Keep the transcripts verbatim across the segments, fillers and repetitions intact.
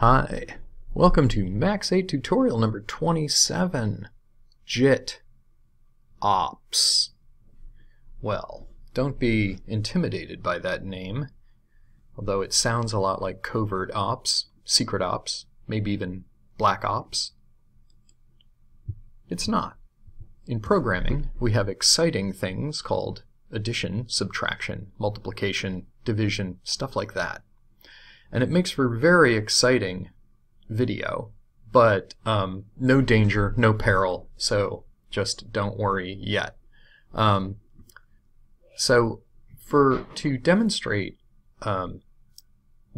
Hi, welcome to Max eight tutorial number twenty-seven, JIT Ops. Well, don't be intimidated by that name, although it sounds a lot like covert ops, secret ops, maybe even black ops. It's not. In programming, we have exciting things called addition, subtraction, multiplication, division, stuff like that. And it makes for a very exciting video, but um, no danger, no peril, so just don't worry yet. Um, so for to demonstrate um,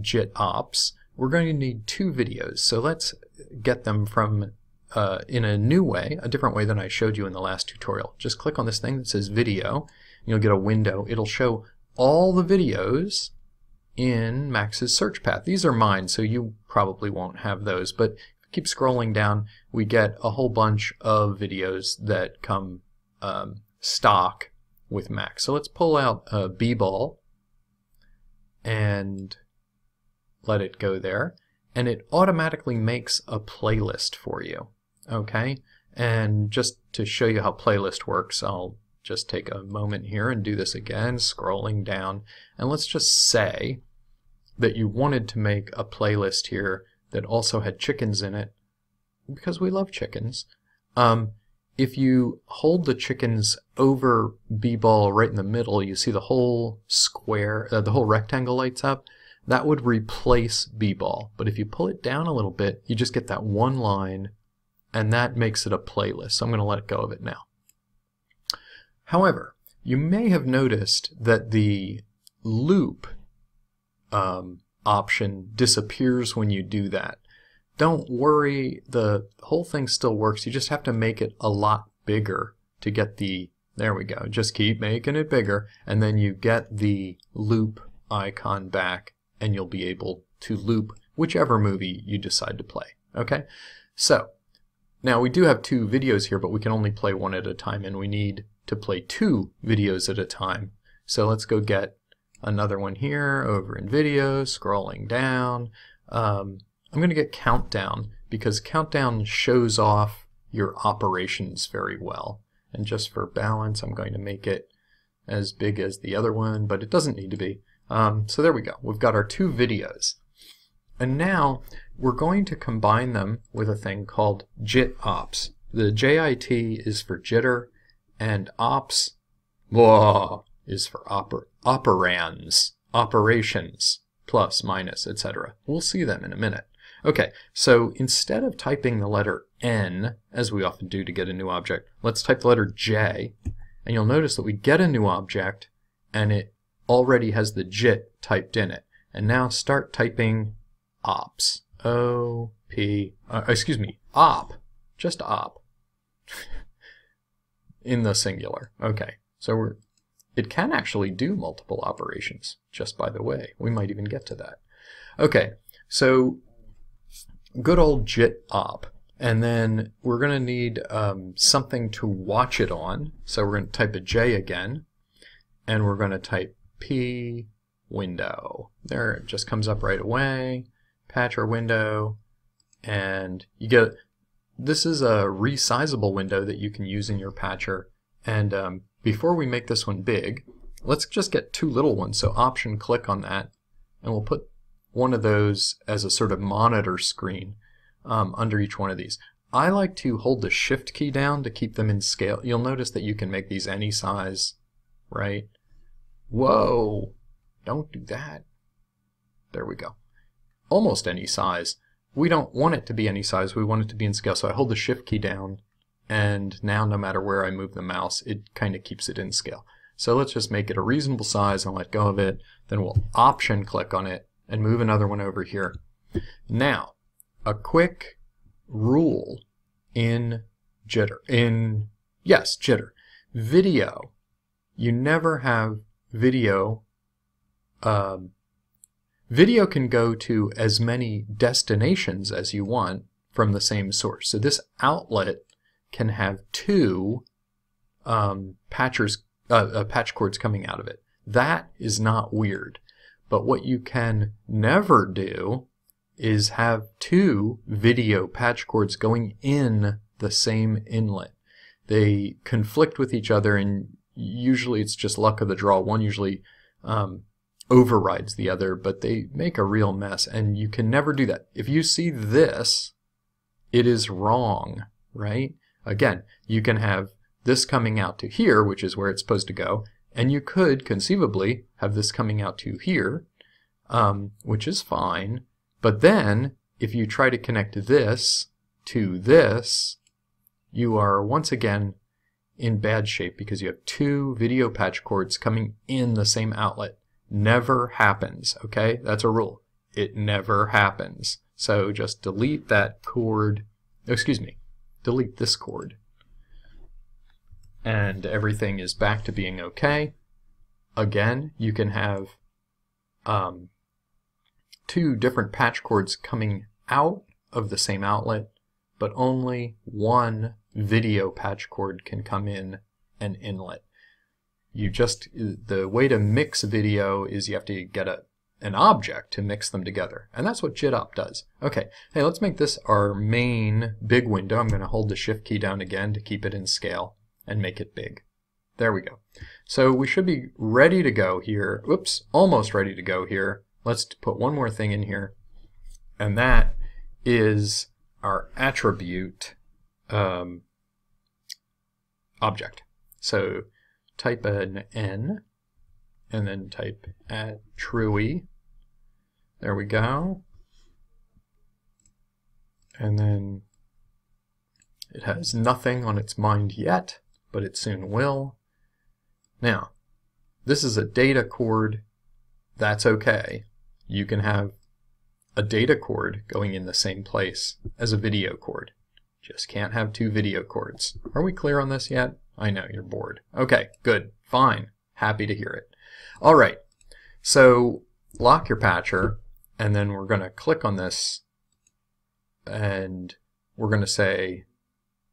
JIT Ops, we're going to need two videos, so let's get them from uh, in a new way, a different way than I showed you in the last tutorial. Just click on this thing that says video, and you'll get a window. It'll show all the videos in Max's search path. These are mine, so you probably won't have those, but keep scrolling down. We get a whole bunch of videos that come um, stock with Max. So let's pull out uh, b-ball and let it go there, and it automatically makes a playlist for you. Okay, and just to show you how playlist works, I'll just take a moment here and do this again, scrolling down, and let's just say that you wanted to make a playlist here that also had chickens in it, because we love chickens. Um, if you hold the chickens over b-ball right in the middle, you see the whole square, uh, the whole rectangle lights up. That would replace b-ball. But if you pull it down a little bit, you just get that one line, and that makes it a playlist. So I'm going to let go of it now. However, you may have noticed that the loop Um, option disappears when you do that. Don't worry, the whole thing still works. You just have to make it a lot bigger to get the, there we go, just keep making it bigger, and then you get the loop icon back, and you'll be able to loop whichever movie you decide to play. Okay, so now we do have two videos here, but we can only play one at a time, and we need to play two videos at a time. So let's go get another one here, over in video, scrolling down. Um, I'm going to get countdown, because countdown shows off your operations very well. And just for balance, I'm going to make it as big as the other one, but it doesn't need to be. Um, so there we go. We've got our two videos. And now we're going to combine them with a thing called JIT Ops. The J I T is for jitter, and ops, whoa, is for oper operands, operations, plus, minus, et cetera. We'll see them in a minute. Okay, so instead of typing the letter N, as we often do to get a new object, let's type the letter J, and you'll notice that we get a new object, and it already has the JIT typed in it. And now start typing ops, O P, uh, excuse me, op, just op, in the singular. Okay, so we're It can actually do multiple operations, just by the way. We might even get to that. Okay, so good old JIT op. And then we're going to need um, something to watch it on. So we're going to type a J again, and we're going to type P window. There, it just comes up right away. Patch our window, and you get, this is a resizable window that you can use in your patcher. And um, before we make this one big, let's just get two little ones. So option click on that, and we'll put one of those as a sort of monitor screen um, under each one of these. I like to hold the shift key down to keep them in scale. You'll notice that you can make these any size, right? Whoa, don't do that. There we go. Almost any size. We don't want it to be any size. We want it to be in scale. So I hold the shift key down, and now no matter where I move the mouse, it kind of keeps it in scale. So let's just make it a reasonable size and let go of it. Then we'll option click on it and move another one over here. Now, a quick rule in jitter, in, yes, jitter. Video, you never have video. Um, video can go to as many destinations as you want from the same source. So this outlet can have two um, patchers, uh, uh, patch cords coming out of it. That is not weird. But what you can never do is have two video patch cords going in the same inlet. They conflict with each other, and usually it's just luck of the draw. One usually um, overrides the other, but they make a real mess, and you can never do that. If you see this, it is wrong, right? Again, you can have this coming out to here, which is where it's supposed to go, and you could conceivably have this coming out to here, um, which is fine, but then if you try to connect this to this, you are once again in bad shape because you have two video patch cords coming in the same outlet. Never happens, okay? That's a rule. It never happens. So just delete that cord, excuse me, delete this cord. And everything is back to being okay. Again, you can have um, two different patch cords coming out of the same outlet, but only one video patch cord can come in an inlet. You just, the way to mix video is you have to get a, an object to mix them together. And that's what JIT op does. Okay, hey, let's make this our main big window. I'm going to hold the shift key down again to keep it in scale and make it big. There we go. So we should be ready to go here. Oops, almost ready to go here. Let's put one more thing in here. And that is our attribute um, object. So type an N and then type attrui. There we go. And then it has nothing on its mind yet, but it soon will. Now, this is a data cord. That's okay. You can have a data cord going in the same place as a video cord. Just can't have two video cords. Are we clear on this yet? I know, you're bored. Okay, good, fine. Happy to hear it. All right, so lock your patcher, and then we're going to click on this, and we're going to say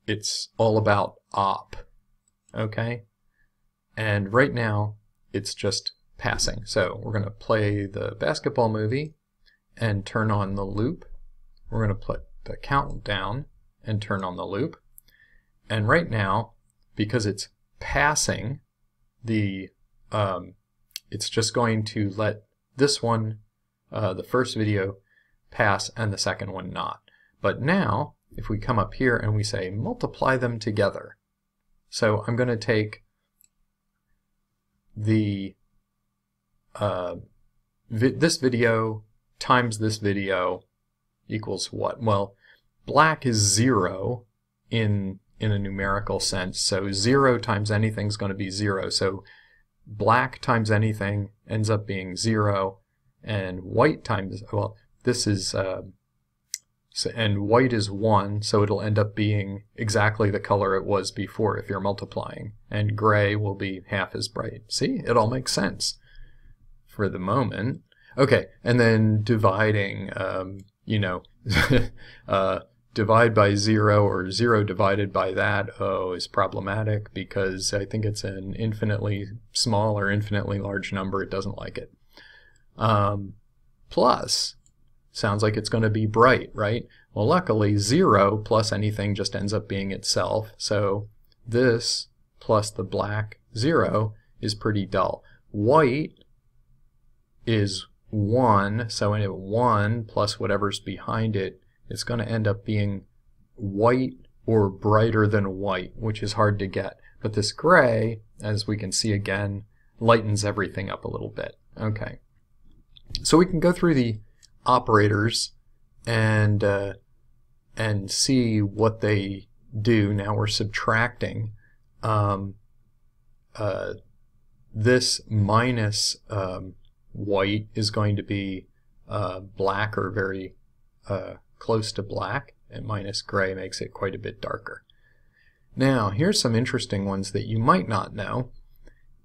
it's all about op, okay? And right now, it's just passing. So we're going to play the basketball movie and turn on the loop. We're going to put the count down and turn on the loop. And right now, because it's passing, the um, it's just going to let this one, uh, the first video, pass and the second one not. But now, if we come up here and we say multiply them together, so I'm going to take the uh, vi this video times this video equals what? Well, black is zero in in a numerical sense, so zero times anything is going to be zero. So black times anything ends up being zero, and white times, well, this is, uh, so, and white is one, so it'll end up being exactly the color it was before if you're multiplying, and gray will be half as bright. See, it all makes sense for the moment. Okay, and then dividing, um, you know, uh, divide by zero or zero divided by that, oh, is problematic because I think it's an infinitely small or infinitely large number. It doesn't like it. Um, plus, sounds like it's going to be bright, right? Well, luckily, zero plus anything just ends up being itself. So this plus the black zero is pretty dull. White is one, so one plus whatever's behind it, it's going to end up being white or brighter than white, which is hard to get. But this gray, as we can see again, lightens everything up a little bit. Okay. So we can go through the operators and, uh, and see what they do. Now we're subtracting um, uh, this minus um, white is going to be uh, black or very uh, close to black, and minus gray makes it quite a bit darker. Now, here's some interesting ones that you might not know.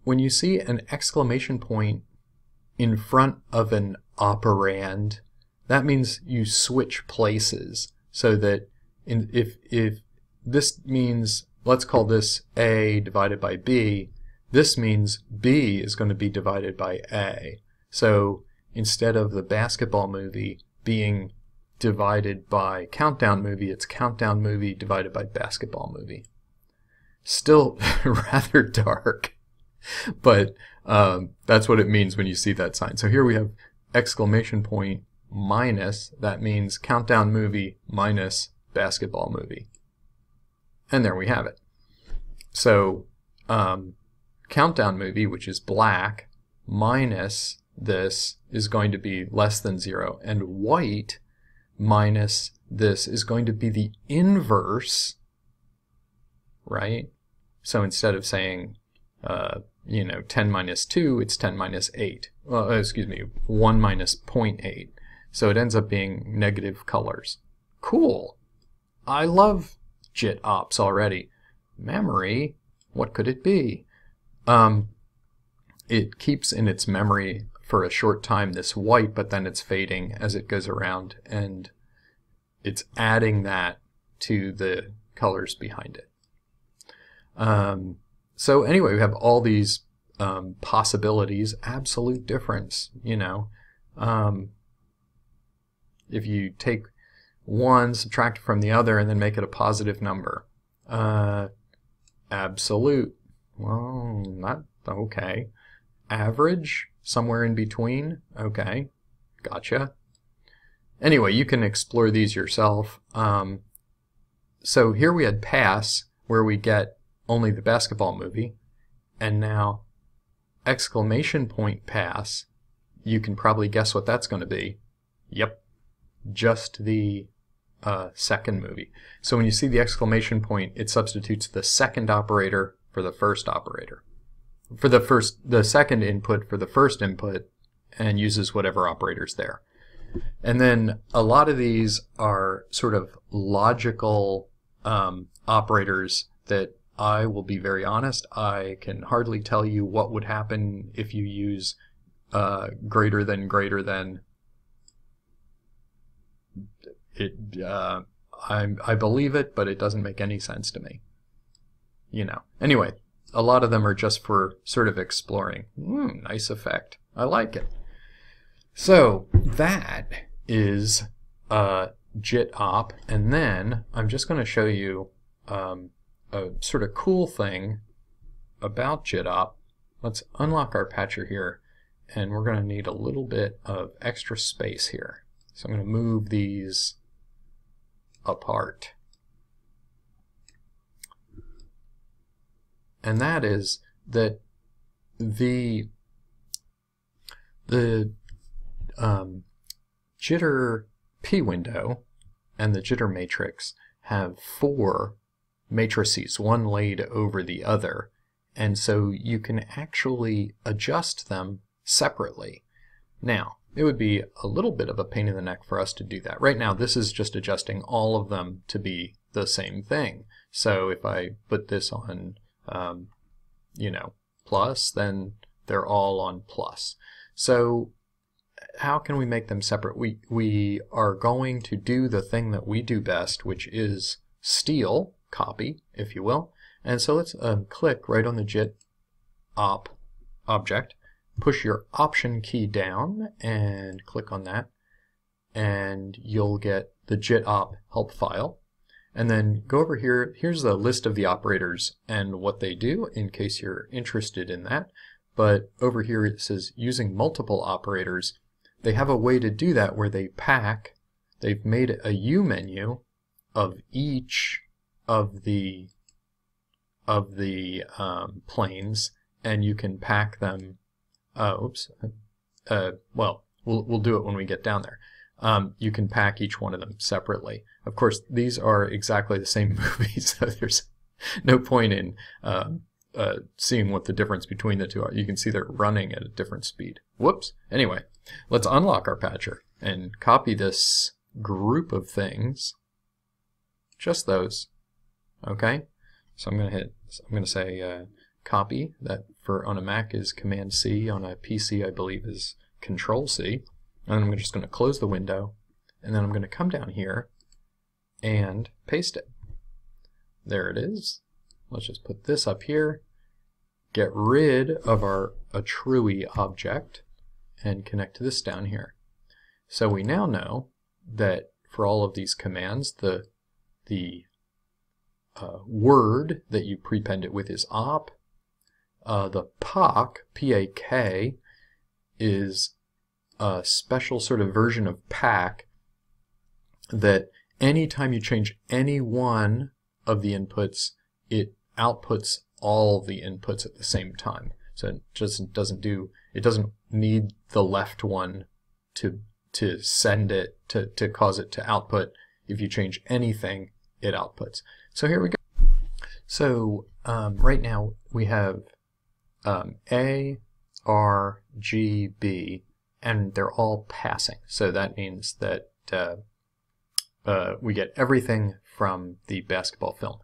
When you see an exclamation point in front of an operand, that means you switch places, so that in, if, if this means, let's call this A divided by B, this means B is going to be divided by A. So instead of the basketball movie being divided by countdown movie, it's countdown movie divided by basketball movie. Still rather dark, but um, that's what it means when you see that sign. So here we have exclamation point minus, that means countdown movie minus basketball movie. And there we have it. So um, countdown movie, which is black, minus this is going to be less than zero, and white minus this is going to be the inverse, right? So instead of saying uh, you know, ten minus two, it's ten minus eight. Well, excuse me, one minus zero point eight. So it ends up being negative colors. Cool. I love JIT Ops already. Memory, what could it be? Um, it keeps in its memory for a short time this white, but then it's fading as it goes around, and it's adding that to the colors behind it. Um, so anyway, we have all these um, possibilities, absolute difference, you know. Um, if you take one, subtract it from the other, and then make it a positive number. Uh, absolute, well, not okay. Average, somewhere in between, okay, gotcha. Anyway, you can explore these yourself. Um, so here we had pass, where we get only the basketball movie, and now exclamation point pass, you can probably guess what that's going to be. Yep, just the uh, second movie. So when you see the exclamation point, it substitutes the second operator for the first operator. For the first, the second input for the first input, and uses whatever operator's there. And then a lot of these are sort of logical um, operators that I will be very honest, I can hardly tell you what would happen if you use uh, greater than greater than. It, uh, I, I believe it, but it doesn't make any sense to me. You know. Anyway, a lot of them are just for sort of exploring. Mm, nice effect. I like it. So that is uh, JIT Op, and then I'm just going to show you um, a sort of cool thing about JIT Op. Let's unlock our patcher here, and we're going to need a little bit of extra space here. So I'm going to move these apart. And that is that the the um, jit dot p window and the jitter matrix have four matrices, one laid over the other, and so you can actually adjust them separately. Now, it would be a little bit of a pain in the neck for us to do that. Right now, this is just adjusting all of them to be the same thing. So if I put this on Um, you know, plus, then they're all on plus. So how can we make them separate? We, we are going to do the thing that we do best, which is steal, copy, if you will. And so let's um, click right on the JIT Op object, push your option key down and click on that, and you'll get the JIT Op help file. And then go over here, here's the list of the operators and what they do in case you're interested in that. But over here it says using multiple operators. They have a way to do that where they pack, they've made a U menu of each of the of the um, planes, and you can pack them. Uh, oops. Uh, well, well, we'll do it when we get down there. Um, you can pack each one of them separately. Of course, these are exactly the same movie, so there's no point in uh, uh, seeing what the difference between the two are. You can see they're running at a different speed. Whoops. Anyway, let's unlock our patcher and copy this group of things, just those. Okay. So I'm going to hit. I'm going to say uh, copy. That for on a Mac is Command C, on a P C I believe is Control C. And I'm just going to close the window, and then I'm going to come down here and paste it. There it is. Let's just put this up here, get rid of our attrui object, and connect this down here. So we now know that for all of these commands. The, the uh, word that you prepend it with is op. Uh, the pak, P A K, is a special sort of version of pack that anytime you change any one of the inputs, it outputs all the inputs at the same time. So it just doesn't do, it doesn't need the left one to to send it, to, to cause it to output. If you change anything, it outputs. So here we go. So um, right now we have um, A, R, G, B, and they're all passing. So that means that uh, uh, we get everything from the basketball film.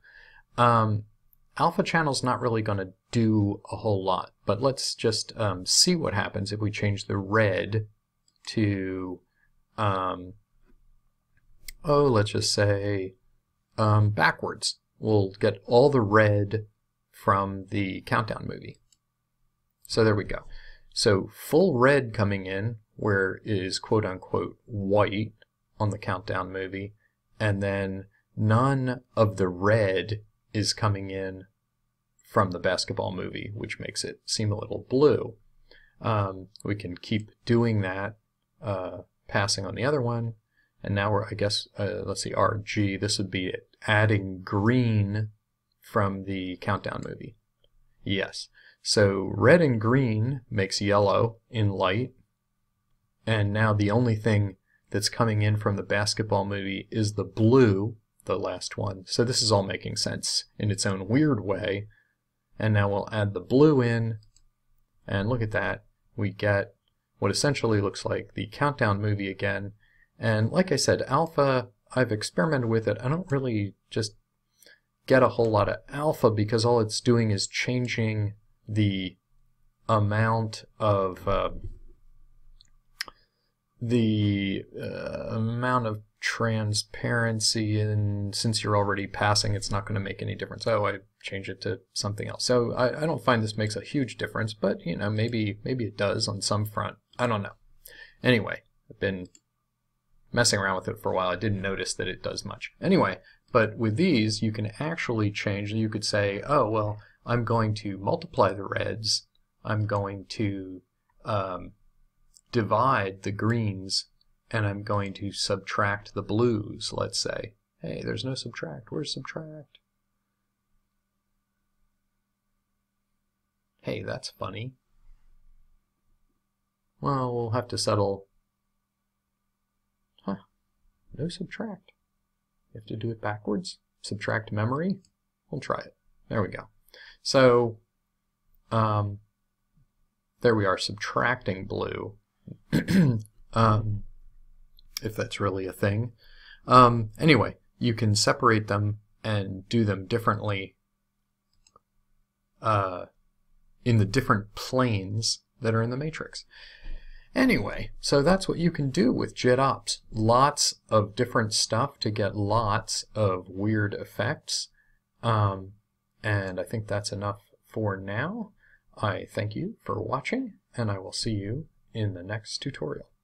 Um, Alpha channel's not really going to do a whole lot, but let's just um, see what happens if we change the red to, um, oh, let's just say um, backwards. We'll get all the red from the Countdown movie. So there we go. So full red coming in, where it is quote-unquote white on the Countdown movie, and then none of the red is coming in from the basketball movie, which makes it seem a little blue. Um, we can keep doing that, uh, passing on the other one, and now we're, I guess, uh, let's see, R G, this would be it, adding green from the Countdown movie. Yes, so red and green makes yellow in light, and now the only thing that's coming in from the basketball movie is the blue, the last one. So this is all making sense in its own weird way. And now we'll add the blue in, and look at that, we get what essentially looks like the Countdown movie again. And like I said, alpha, I've experimented with it. I don't really just get a whole lot of alpha, because all it's doing is changing the amount of uh, the uh, amount of transparency, and since you're already passing, it's not going to make any difference. Oh, I change it to something else. So I, I don't find this makes a huge difference, but you know, maybe maybe it does on some front. I don't know. Anyway, I've been messing around with it for a while. I didn't notice that it does much. Anyway, but with these, you can actually change. You could say, oh, well, I'm going to multiply the reds. I'm going to um, divide the greens, and I'm going to subtract the blues, let's say. Hey, there's no subtract. Where's subtract? Hey, that's funny. Well, we'll have to settle. Huh. No subtract. You have to do it backwards. Subtract memory. We'll try it. There we go. So, um, there we are, subtracting blue. um... if that's really a thing. Um, anyway, you can separate them and do them differently uh, in the different planes that are in the matrix. Anyway, so that's what you can do with JIT Ops. Lots of different stuff to get lots of weird effects. Um, and I think that's enough for now. I thank you for watching, and I will see you in the next tutorial.